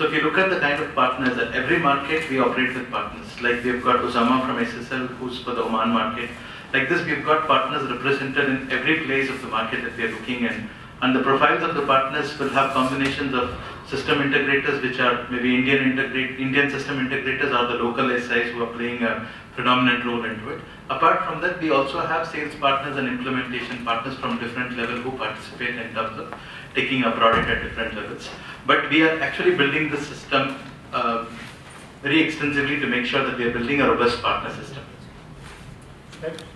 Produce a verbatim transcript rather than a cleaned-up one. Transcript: So if you look at the kind of partners that every market, we operate with partners. Like we've got Osama from S S L, who's for the Oman market. Like this, we've got partners represented in every place of the market that we are looking at. And the profiles of the partners will have combinations of system integrators, which are maybe Indian integrate, Indian system integrators are the local S Is who are playing a predominant role into it. Apart from that, we also have sales partners and implementation partners from different levels who participate in terms of taking a product at different levels. But we are actually building the system uh, very extensively to make sure that we are building a robust partner system.